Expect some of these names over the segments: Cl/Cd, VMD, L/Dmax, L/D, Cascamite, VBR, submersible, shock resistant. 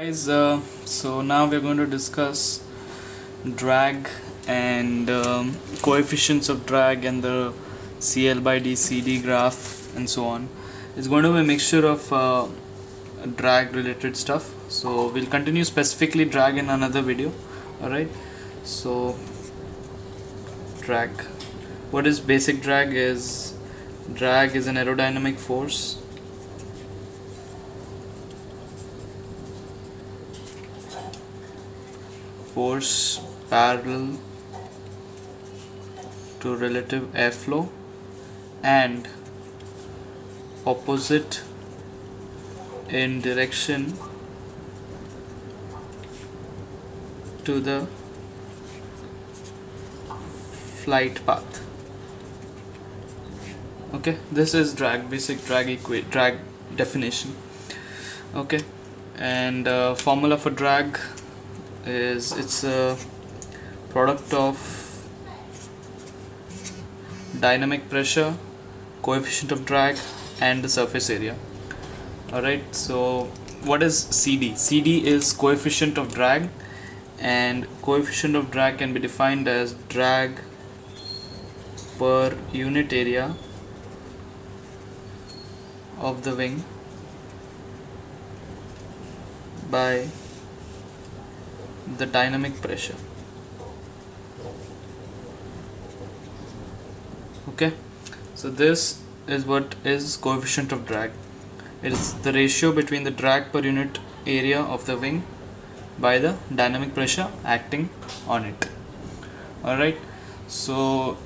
Guys, so now we're going to discuss drag and coefficients of drag and the Cl/Cd graph and so on. It's going to be a mixture of drag related stuff, so we'll continue specifically drag in another video. Alright, so drag, what is basic drag? Is drag is an aerodynamic force parallel to relative airflow and opposite in direction to the flight path. Okay, this is drag, basic drag definition. Okay, and formula for drag is it's a product of dynamic pressure, coefficient of drag, and the surface area. Alright, so what is CD? CD is coefficient of drag, and coefficient of drag can be defined as drag per unit area of the wing by the dynamic pressure. Okay, so this is what is coefficient of drag. It is the ratio between the drag per unit area of the wing by the dynamic pressure acting on it. Alright, so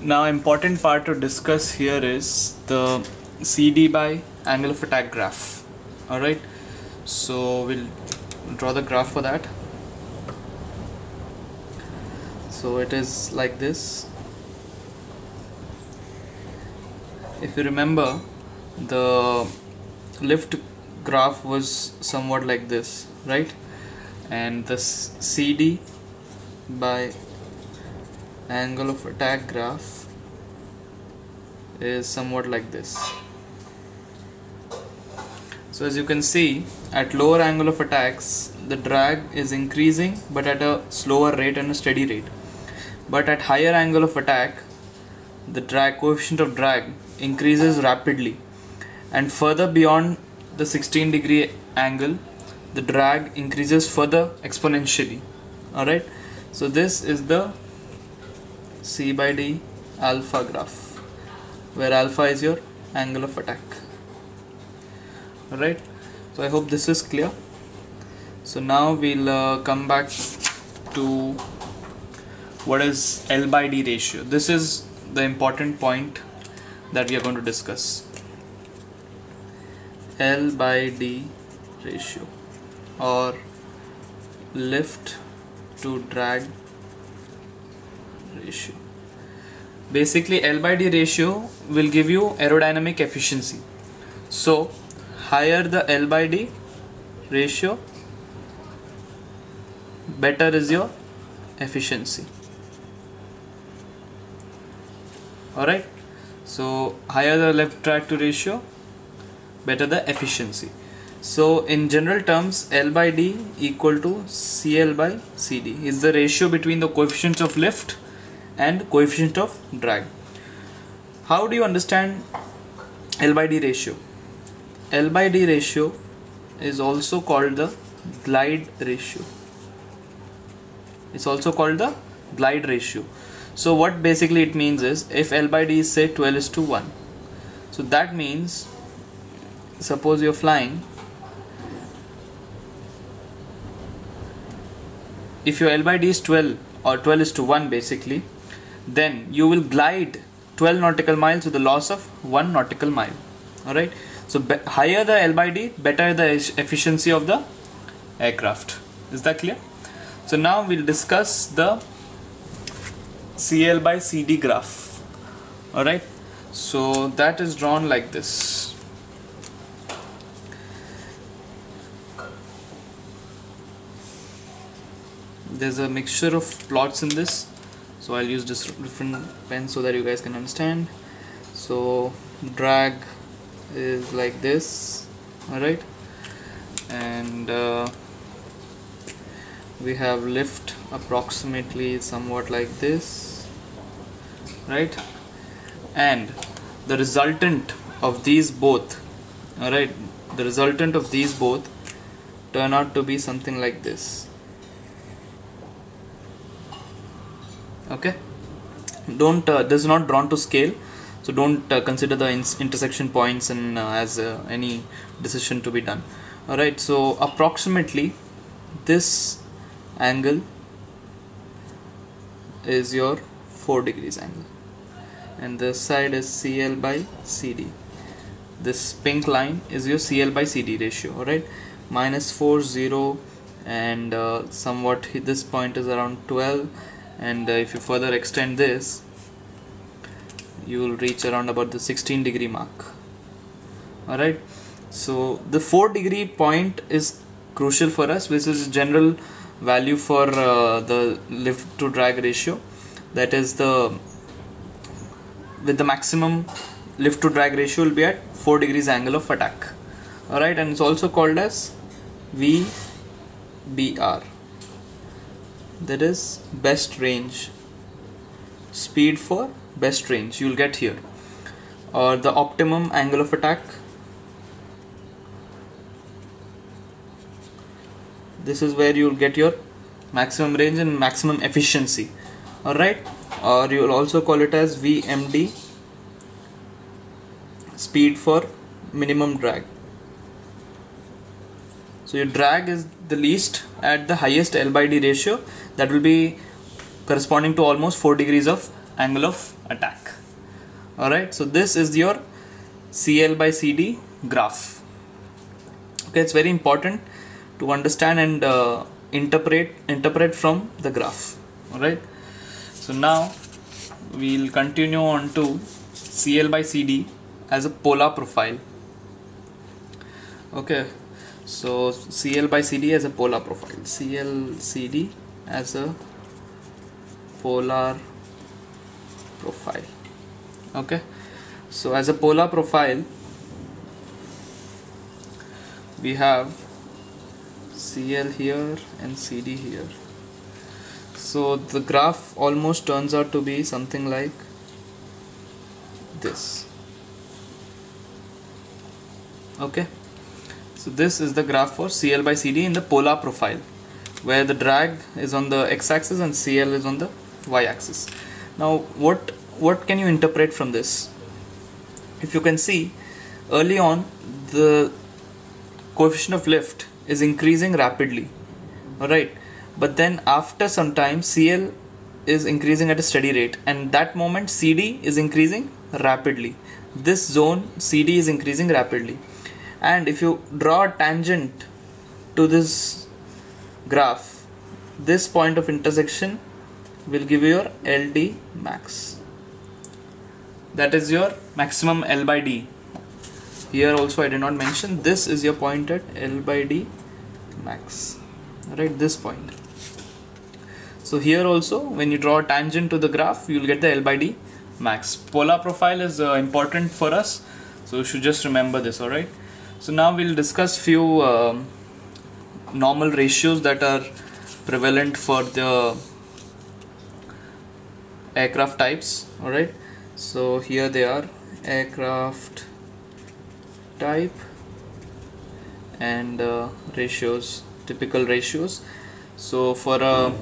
now important part to discuss here is the CD by angle of attack graph. Alright, so we'll draw the graph for that. So it is like this. If you remember, the lift graph was somewhat like this, right? And the CD by angle of attack graph is somewhat like this. So as you can see, at lower angle of attacks, the drag is increasing but at a slower rate and a steady rate. But at higher angle of attack, the drag coefficient of drag increases rapidly, and further beyond the 16-degree angle, the drag increases further exponentially. Alright, so this is the C/D alpha graph, where alpha is your angle of attack. Alright, so I hope this is clear. So now we'll come back to what is L/D ratio. This is the important point that we are going to discuss. L/D ratio, or lift to drag ratio. Basically, L/D ratio will give you aerodynamic efficiency. So higher the L/D ratio, better is your efficiency. Alright, so higher the left drag to ratio, better the efficiency. So in general terms, L/D equal to Cl/Cd is the ratio between the coefficients of lift and coefficient of drag. How do you understand L/D ratio? L/D ratio is also called the glide ratio. It's also called the glide ratio. So what basically it means is, if L/D is say 12:1, so that means, suppose you're flying, if your L/D is 12 or 12:1 basically, then you will glide 12 nautical miles with a loss of 1 nautical mile. Alright, so higher the L/D, better the efficiency of the aircraft. Is that clear? So now we'll discuss the Cl/Cd graph. Alright, so that is drawn like this. There's a mixture of plots in this, so I'll use different pens so that you guys can understand. So drag is like this. Alright, and we have lift approximately somewhat like this, right? And the resultant of these both, alright, the resultant of these both turn out to be something like this. Okay, don't, this is not drawn to scale, so don't consider the intersection points and as any decision to be done. Alright, so approximately this angle is your 4 degrees angle, and this side is Cl/Cd. This pink line is your Cl/Cd ratio, alright, -4, 0, and somewhat this point is around 12, and if you further extend this, you will reach around about the 16 degree mark. Alright, so the 4 degree point is crucial for us, which is general value for the lift to drag ratio, that is the with the maximum lift to drag ratio will be at 4 degrees angle of attack. Alright, and it's also called as VBR, that is best range speed for best range you'll get here, or the optimum angle of attack. This is where you'll get your maximum range and maximum efficiency, alright, or you'll also call it as VMD, speed for minimum drag. So your drag is the least at the highest L/D ratio, that will be corresponding to almost 4 degrees of angle of attack. Alright, so this is your Cl/Cd graph. Okay, it's very important to understand and interpret from the graph. Alright, so now we'll continue on to Cl/Cd as a polar profile. Okay, so Cl/Cd as a polar profile, Cl/Cd as a polar profile. Okay, so as a polar profile we have Cl here and Cd here, so the graph almost turns out to be something like this. Okay, so this is the graph for Cl/Cd in the polar profile, where the drag is on the x-axis and Cl is on the y-axis. Now what can you interpret from this? If you can see, early on the coefficient of lift is increasing rapidly, alright, but then after some time Cl is increasing at a steady rate, and that moment Cd is increasing rapidly. This zone Cd is increasing rapidly, and if you draw a tangent to this graph, this point of intersection will give you your L/Dmax, that is your maximum L/D. Here also I did not mention, this is your point at L/Dmax, right, this point. So here also when you draw a tangent to the graph, you will get the L/Dmax. Polar profile is important for us, so you should just remember this. Alright, so now we will discuss few normal ratios that are prevalent for the aircraft types. Alright, so here they are, aircraft type and ratios, typical ratios. So for a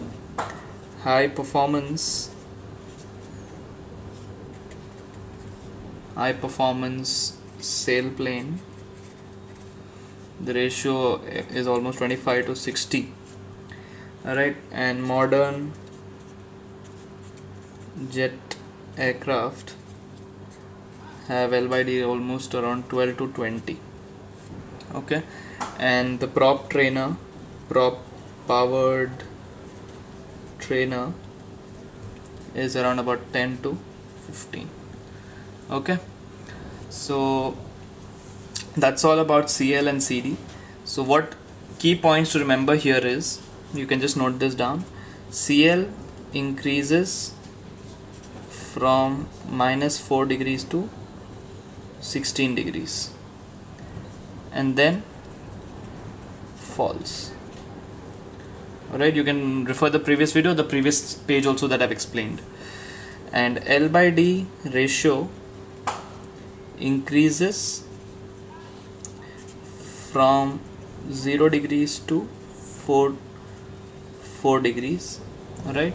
high performance sailplane, the ratio is almost 25 to 60. Alright, and modern jet aircraft have L/D almost around 12 to 20. Okay, and the prop powered trainer is around about 10 to 15. Okay, so that's all about Cl and Cd. So what key points to remember here is, you can just note this down, Cl increases from -4 degrees to 16 degrees and then falls. Alright, you can refer the previous video, the previous page also that I've explained. And L by D ratio increases from 0 degrees to 4 degrees, alright,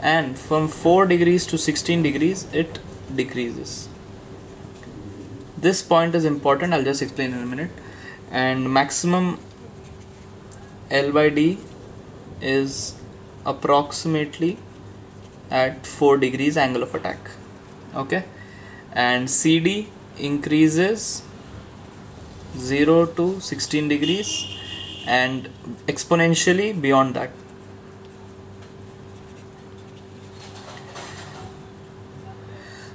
and from 4 degrees to 16 degrees it decreases. This point is important, I'll just explain in a minute. And maximum L by D is approximately at 4 degrees angle of attack, okay. And CD increases 0 to 16 degrees and exponentially beyond that.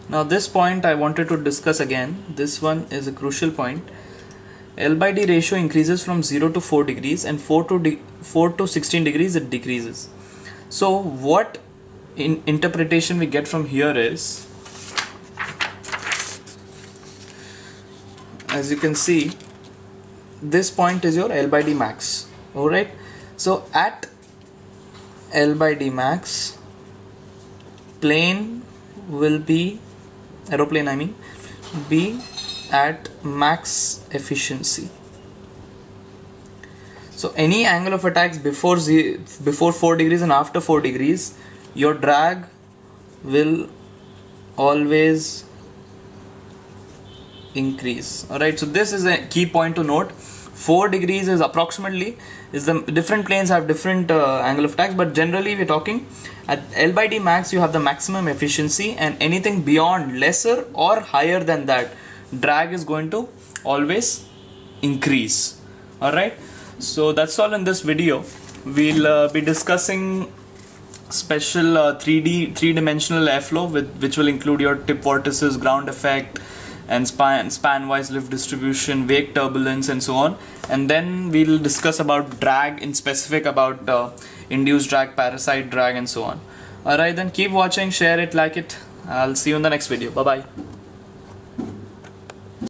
Now this point I wanted to discuss again, this one is a crucial point. L by D ratio increases from 0 to 4 degrees and 4 to 16 degrees it decreases. So what interpretation we get from here is, as you can see, this point is your L by D max, alright. So at L by D max, plane will be, aeroplane I mean, be at max efficiency. So any angle of attacks before 4 degrees and after 4 degrees, your drag will always increase, alright. So this is a key point to note. 4 degrees is approximately, is the different planes have different angle of attack, but generally we're talking at L by D max you have the maximum efficiency, and anything beyond, lesser or higher than that, drag is going to always increase, alright. So that's all in this video. We'll be discussing special 3-dimensional airflow which will include your tip vortices, ground effect, and span-wise lift distribution, wake turbulence, and so on. And then we'll discuss about drag in specific, about induced drag, parasite drag, and so on. Alright, then keep watching, share it, like it. I'll see you in the next video. Bye bye.